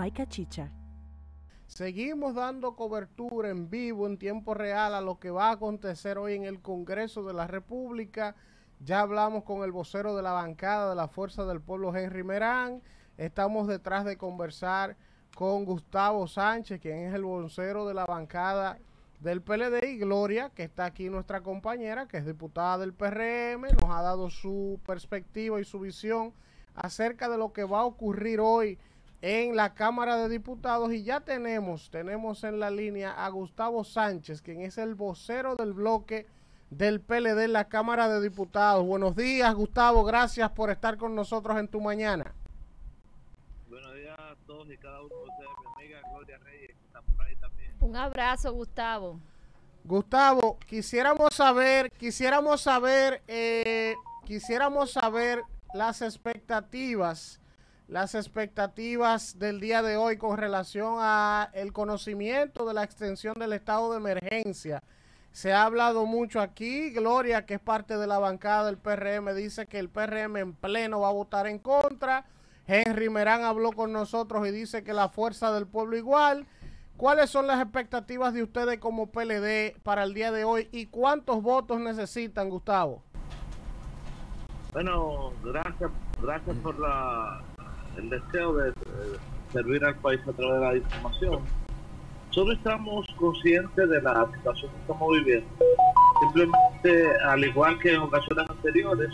by Cachicha. Seguimos dando cobertura en vivo, en tiempo real, a lo que va a acontecer hoy en el Congreso de la República. Ya hablamos con el vocero de la bancada de la Fuerza del Pueblo, Henry Merán. Estamos detrás de conversar con Gustavo Sánchez, quien es el vocero de la bancada del PLD, y Gloria, que está aquí nuestra compañera, que es diputada del PRM, nos ha dado su perspectiva y su visión acerca de lo que va a ocurrir hoy en la Cámara de Diputados. Y ya tenemos en la línea a Gustavo Sánchez, quien es el vocero del bloque del PLD en la Cámara de Diputados. Buenos días, Gustavo, gracias por estar con nosotros en tu mañana. Buenos días a todos y cada uno de ustedes, mi amiga Gloria Reyes, que está por ahí también. Un abrazo, Gustavo. Gustavo, quisiéramos saber las expectativas del día de hoy con relación a el conocimiento de la extensión del estado de emergencia. Se ha hablado mucho aquí. Gloria, que es parte de la bancada del PRM, dice que el PRM en pleno va a votar en contra. Henry Merán habló con nosotros y dice que la Fuerza del Pueblo igual. ¿Cuáles son las expectativas de ustedes como PLD para el día de hoy y cuántos votos necesitan, Gustavo? Bueno, gracias por el deseo de servir al país a través de la información. Solo estamos conscientes de la situación que estamos viviendo. Simplemente, al igual que en ocasiones anteriores,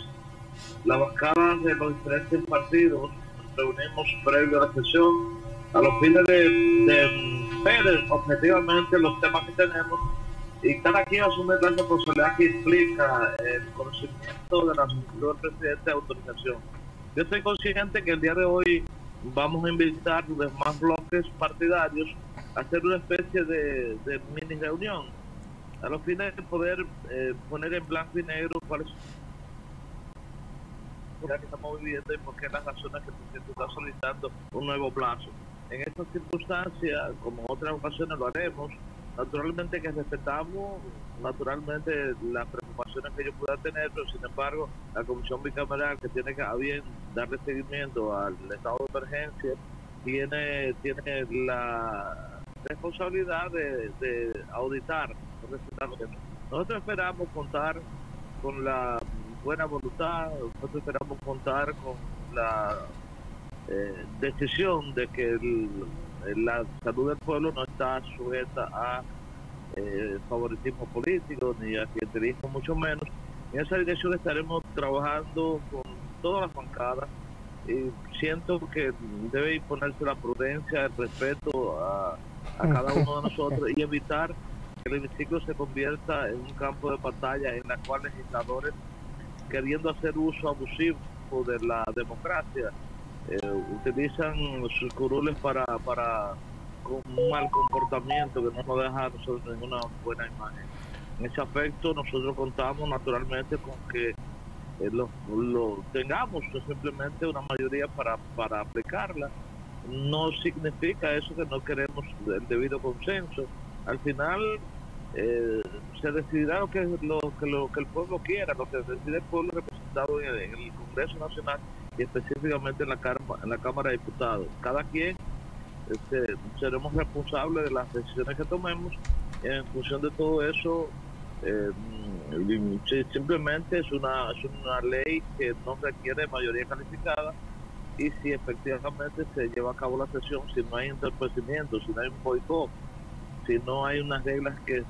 las bancadas de los diferentes partidos nos reunimos previo a la sesión a los fines de ver objetivamente los temas que tenemos, y cada quien asume la responsabilidad que implica el conocimiento de la solicitud del presidente de autorización. Yo estoy consciente que el día de hoy vamos a invitar a los demás bloques partidarios a hacer una especie de mini reunión a los fines de poder poner en blanco y negro cuáles son las que estamos viviendo y por qué las razones que el presidente está solicitando un nuevo plazo. En estas circunstancias, como en otras ocasiones lo haremos, naturalmente que respetamos naturalmente las preocupaciones que yo pueda tener, pero sin embargo la comisión bicameral, que tiene que a bien darle seguimiento al estado de emergencia, tiene la responsabilidad de auditar. Nosotros esperamos contar con la buena voluntad, nosotros esperamos contar con la decisión de que la salud del pueblo no está sujeta a favoritismo político ni a clientelismo, mucho menos. En esa dirección estaremos trabajando con todas las bancadas, y siento que debe imponerse la prudencia, el respeto a cada uno de nosotros, y evitar que el hemiciclo se convierta en un campo de batalla en la cual legisladores, queriendo hacer uso abusivo de la democracia, utilizan sus curules para con un mal comportamiento que no nos deja nosotros ninguna buena imagen. En ese aspecto nosotros contamos naturalmente con que tengamos simplemente una mayoría para aplicarla. No significa eso que no queremos el debido consenso. Al final se decidirá lo que el pueblo quiera, lo que decide el pueblo representado en el Congreso Nacional, y específicamente en la Cámara de Diputados. Cada quien seremos responsables de las decisiones que tomemos. En función de todo eso, simplemente es una ley que no requiere mayoría calificada, y si efectivamente se lleva a cabo la sesión, si no hay entorpecimiento, si no hay un boicot, si no hay unas reglas que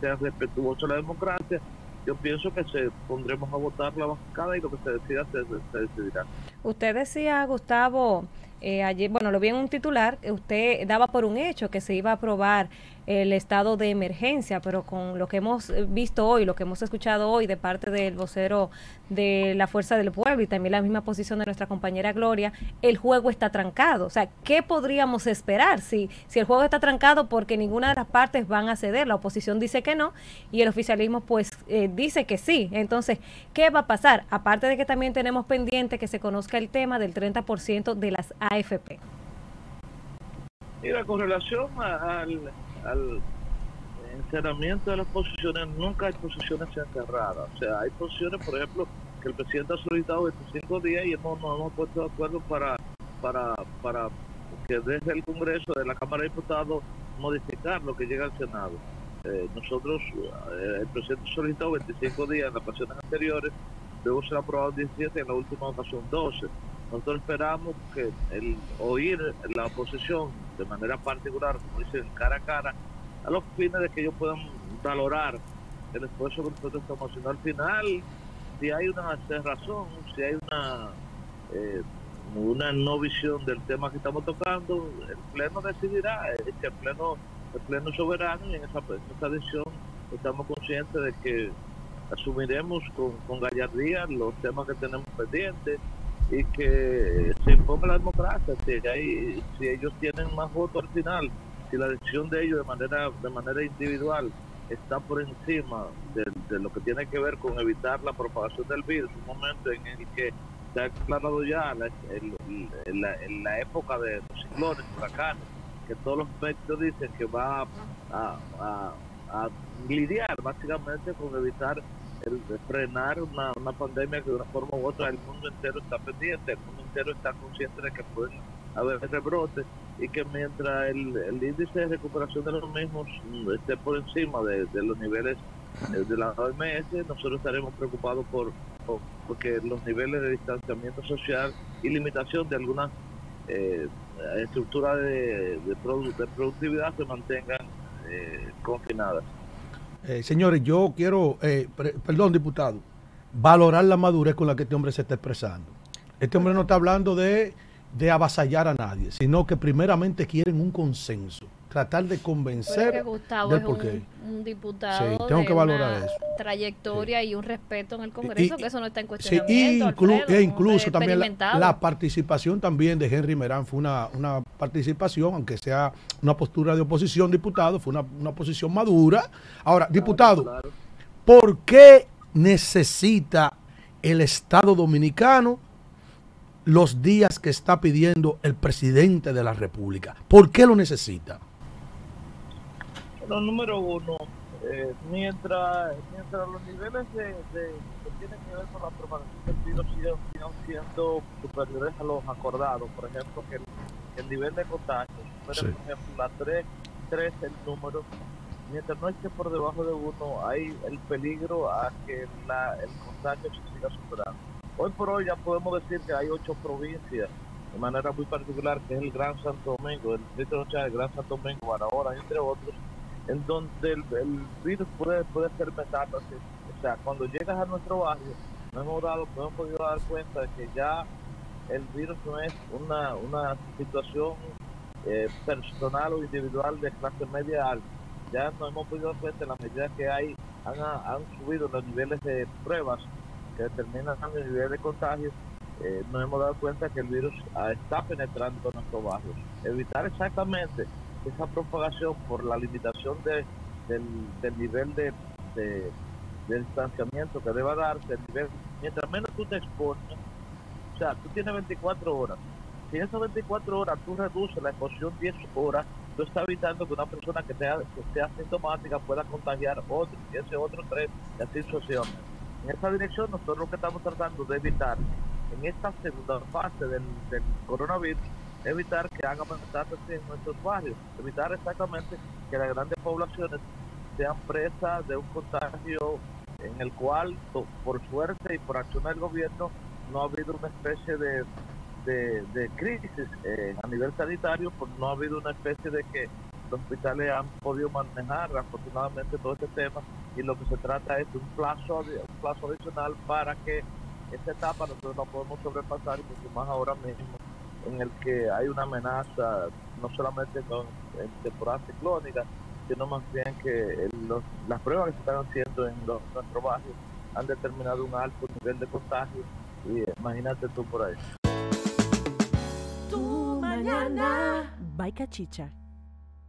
sean respetuosas a la democracia, yo pienso que pondremos a votar la bancada, y lo que se decida se decidirá. Usted decía, Gustavo, ayer, bueno, lo vi en un titular, usted daba por un hecho que se iba a aprobar el estado de emergencia, pero con lo que hemos visto hoy, lo que hemos escuchado hoy de parte del vocero de la Fuerza del Pueblo y también la misma posición de nuestra compañera Gloria, el juego está trancado. O sea, ¿qué podríamos esperar si el juego está trancado? Porque ninguna de las partes van a ceder. La oposición dice que no y el oficialismo pues dice que sí. Entonces, ¿qué va a pasar? Aparte de que también tenemos pendiente que se conozca el tema del 30% de las AFP. Mira, con relación al encerramiento de las posiciones, nunca hay posiciones encerradas. O sea, hay posiciones, por ejemplo, que el presidente ha solicitado 25 días y no nos hemos puesto de acuerdo para que desde el Congreso, de la Cámara de Diputados, modificar lo que llega al Senado. Nosotros, el presidente solicitó 25 días en las ocasiones anteriores, luego se ha aprobado 17, en la última ocasión 12. Nosotros esperamos que el oír la oposición de manera particular, como dicen, cara a cara, a los fines de que ellos puedan valorar el esfuerzo que nosotros estamos haciendo. Al final, si hay una cerrazón, si hay una no visión del tema que estamos tocando, el Pleno decidirá, el pleno soberano, y en esa decisión estamos conscientes de que asumiremos con gallardía los temas que tenemos pendientes y que se imponga la democracia. Si ellos tienen más votos al final, si la decisión de ellos de manera individual está por encima de lo que tiene que ver con evitar la propagación del virus, un momento en el que se ha aclarado ya la época de los ciclones, huracanes, que todos los expertos dicen que va a lidiar básicamente con evitar, frenar una pandemia que de una forma u otra el mundo entero está pendiente, el mundo entero está consciente de que pueden haber rebrotes y que mientras el índice de recuperación de los mismos esté por encima de los niveles de la OMS, nosotros estaremos preocupados porque los niveles de distanciamiento social y limitación de algunas estructuras de productividad se mantengan confinadas. Señores, yo quiero, perdón, diputado, valorar la madurez con la que este hombre se está expresando. Este hombre no está hablando de avasallar a nadie, sino que primeramente quieren un consenso, tratar de convencer. Porque Gustavo del porqué. Un diputado, sí, tengo que valorar eso, trayectoria, sí, y un respeto en el Congreso, que eso no está en cuestionamiento. Sí, incluso también la participación también de Henry Merán fue una participación, aunque sea una postura de oposición, diputado, fue una posición madura. Ahora, diputado, claro. ¿Por qué necesita el Estado Dominicano los días que está pidiendo el presidente de la República? ¿Por qué lo necesita? Bueno, número uno, mientras los niveles que tienen que ver con la propagación del virus sigan siendo superiores a los acordados, por ejemplo, que el nivel de contagio, pero, sí, por ejemplo, la 3 el número, mientras no esté por debajo de 1, hay el peligro a que el contagio se siga superando. Hoy por hoy ya podemos decir que hay 8 provincias, de manera muy particular, que es el Gran Santo Domingo, el Distrito Nacional, el Gran Santo Domingo, Barahona, entre otros, en donde el virus puede ser metástasis. O sea, cuando llegas a nuestro barrio, nos hemos podido dar cuenta de que ya el virus no es una situación personal o individual de clase media alta. Ya nos hemos podido dar cuenta, en la medida que han subido los niveles de pruebas que determinan el nivel de contagios, nos hemos dado cuenta que el virus está penetrando en nuestros barrios. Evitar exactamente esa propagación por la limitación del nivel de distanciamiento que deba darse, mientras menos tú te expones, o sea, tú tienes 24 horas. Si en esas 24 horas tú reduces la exposición 10 horas, tú estás evitando que una persona que esté asintomática pueda contagiar otro, y ese otro 3, y así sucesivamente. En esa dirección nosotros lo que estamos tratando de evitar, en esta segunda fase del coronavirus, evitar que hagan metástasis en nuestros barrios, evitar exactamente que las grandes poblaciones sean presas de un contagio en el cual, por suerte y por acción del gobierno, no ha habido una especie de crisis a nivel sanitario, pues no ha habido una especie de que los hospitales han podido manejar afortunadamente todo este tema, y lo que se trata es de un plazo adicional para que esta etapa nosotros no podemos sobrepasar, porque más ahora mismo en el que hay una amenaza no solamente en temporada ciclónica, sino más bien que las pruebas que se están haciendo en nuestros barrios han determinado un alto nivel de contagio, y imagínate tú por ahí. Tu mañana, by Cachicha.